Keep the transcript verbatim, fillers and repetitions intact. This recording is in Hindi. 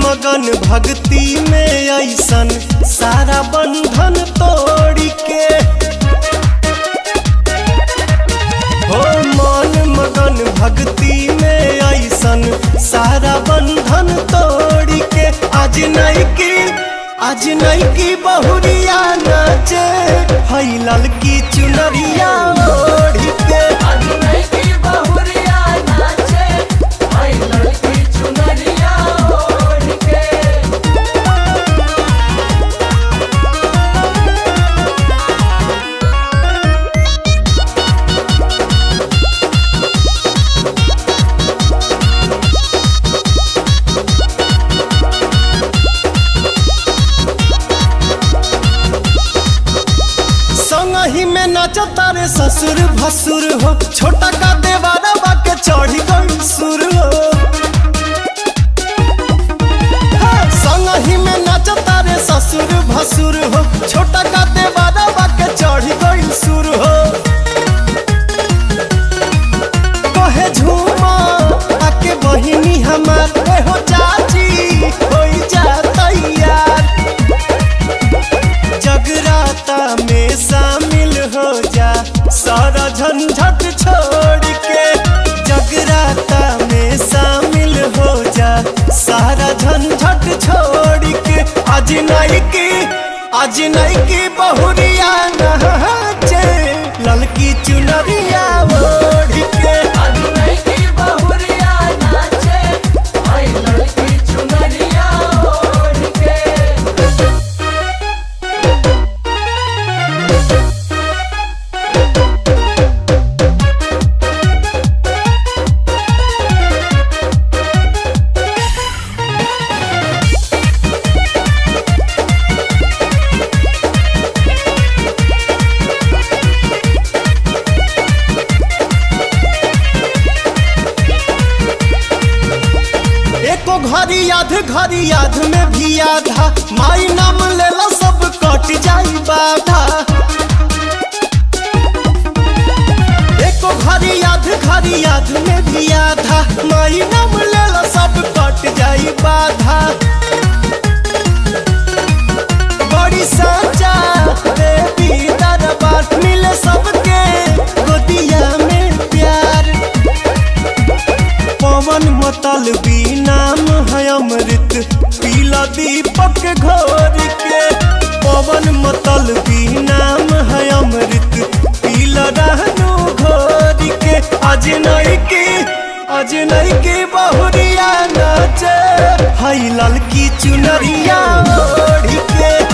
मन भक्ति में ऐसन सारा बंधन तोड़ के हो मन मगन भक्ति में ऐसन सारा बंधन तोड़ के आज नहीं की आज नहीं की बहुरिया नाचे हई ललकी चुनरिया ओढ़ के। आज नहीं की बहुरिया नाचे हई ललकी चुनरिया ही में नाचा तारे ससुर भसुर हो छोटा का देवारा बाके चढ़ी गई सुर हो संग ही में नाचा तारे ससुर भसुर हो छोटा का देवारा बाके चढ़ी गई सुर हो कहे झूमा आके बहिनी हमारे हो चाची हो जाता यार जगराता में शामिल सारा झंझट छोड़ के जगराता में शामिल हो जा सारा झंझट छोड़ के आज नहीं की आज नहीं की बहुरिया नाचे ललकी चुनरिया ओढ़ के। आज नहीं की बहुरिया नाचे हई ललकी चुनरिया ओढ़ के। घड़ी याद घड़ी याद में भी आधा माई नाम लेला सब कट जाई बाधा एको घड़ी याद घड़ी याद में भी आधा माई नाम लेला सब कट जाई बाधा बड़ी साचा देवी दरबार मिले सबके गोदिया में प्यार पवन मतल बीना अमृत पीला दीपक घोर के पवन मतल भी नाम है अमृत पीला रहनु घोर के। आज नहीं की आज नहीं की बहुरिया नाचे हई ललकी चुनरिया ओढ़ के।